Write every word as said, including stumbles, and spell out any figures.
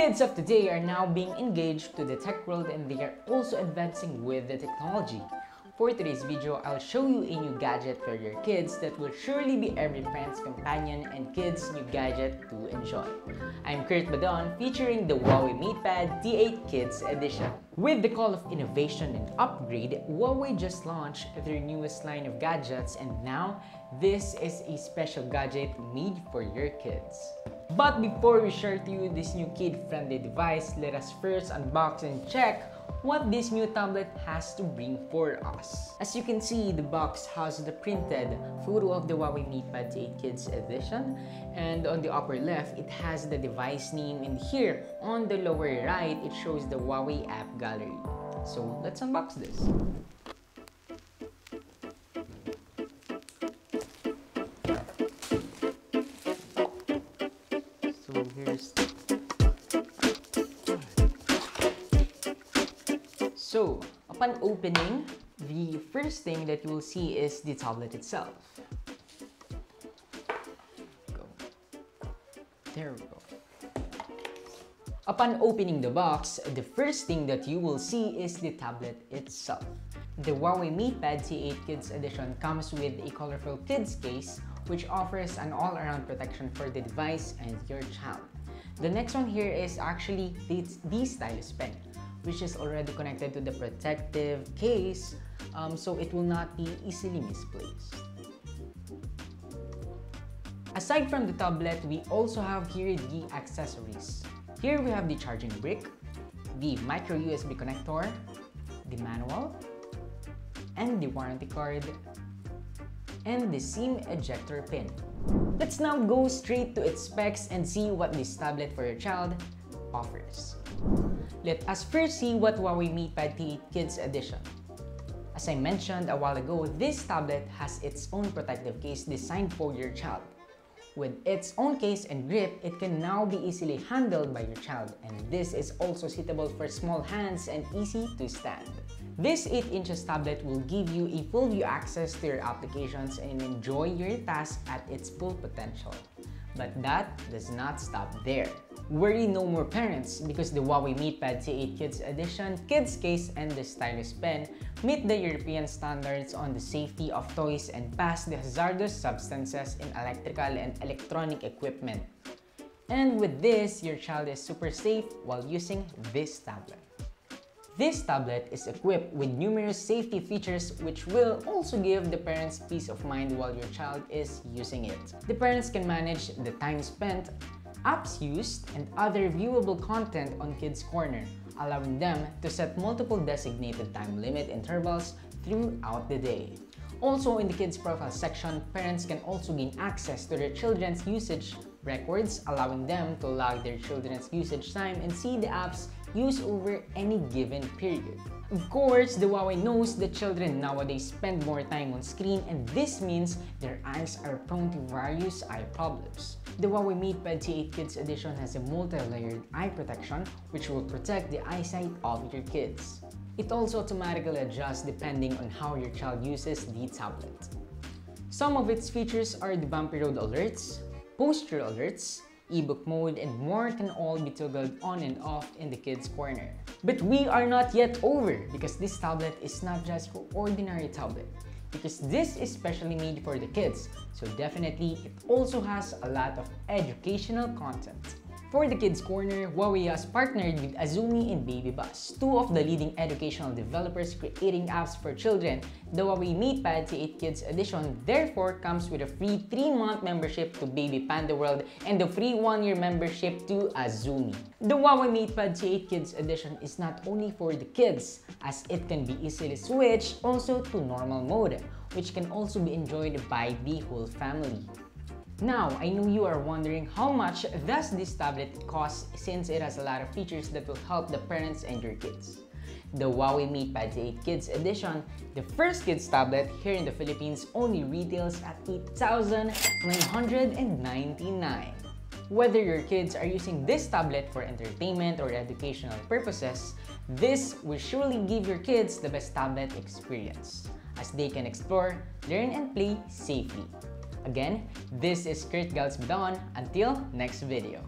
Kids of today are now being engaged to the tech world, and they are also advancing with the technology. For today's video, I'll show you a new gadget for your kids that will surely be every parent's companion and kids' new gadget to enjoy. I'm Kurt Badaon, featuring the Huawei MatePad T eight Kids Edition. With the call of innovation and upgrade, Huawei just launched their newest line of gadgets, and now this is a special gadget made for your kids. But before we share to you this new kid-friendly device, let us first unbox and check what this new tablet has to bring for us. As you can see, the box has the printed photo of the Huawei MatePad T eight Kids Edition, and on the upper left, it has the device name, and here on the lower right, it shows the Huawei App Gallery. So let's unbox this. So here's So, upon opening, the first thing that you will see is the tablet itself. Go. There we go. Upon opening the box, the first thing that you will see is the tablet itself. The Huawei MatePad T eight Kids Edition comes with a colorful kids case which offers an all-around protection for the device and your child. The next one here is actually the, the stylus pen, which is already connected to the protective case, um, so it will not be easily misplaced. Aside from the tablet, we also have here the accessories. Here we have the charging brick, the micro U S B connector, the manual, and the warranty card, and the SIM ejector pin. Let's now go straight to its specs and see what this tablet for your child offers. Let us first see what Huawei MatePad T eight Kids Edition. As I mentioned a while ago, this tablet has its own protective case designed for your child. With its own case and grip, it can now be easily handled by your child, and this is also suitable for small hands and easy to stand. This eight inches tablet will give you a full view access to your applications and enjoy your task at its full potential. But that does not stop there. Worry no more, parents, because the Huawei MatePad T eight Kids Edition, Kids Case, and the Stylus Pen meet the European standards on the safety of toys and pass the hazardous substances in electrical and electronic equipment. And with this, your child is super safe while using this tablet. This tablet is equipped with numerous safety features which will also give the parents peace of mind while your child is using it. The parents can manage the time spent, apps used, and other viewable content on Kids Corner, allowing them to set multiple designated time limit intervals throughout the day. Also, in the Kids Profile section, parents can also gain access to their children's usage records, allowing them to log their children's usage time and see the apps used over any given period. Of course, the Huawei knows that children nowadays spend more time on screen, and this means their eyes are prone to various eye problems. The Huawei MatePad T eight Kids Edition has a multi-layered eye protection which will protect the eyesight of your kids. It also automatically adjusts depending on how your child uses the tablet. Some of its features are the bumpy road alerts, posture alerts, ebook mode, and more can all be toggled on and off in the Kids Corner. But we are not yet over, because this tablet is not just your ordinary tablet, because this is specially made for the kids, so definitely it also has a lot of educational content. For the Kids Corner, Huawei has partnered with Azumi and Baby Bus, two of the leading educational developers creating apps for children. The Huawei MatePad T eight Kids Edition therefore comes with a free three month membership to Baby Panda World and a free one year membership to Azumi. The Huawei MatePad T eight Kids Edition is not only for the kids, as it can be easily switched also to normal mode, which can also be enjoyed by the whole family. Now, I know you are wondering how much does this tablet cost, since it has a lot of features that will help the parents and your kids. The Huawei MatePad T eight Kids Edition, the first kids tablet here in the Philippines, only retails at eight thousand nine hundred ninety-nine. Whether your kids are using this tablet for entertainment or educational purposes, this will surely give your kids the best tablet experience, as they can explore, learn, and play safely. Again, this is Kurt Badaon. Until next video.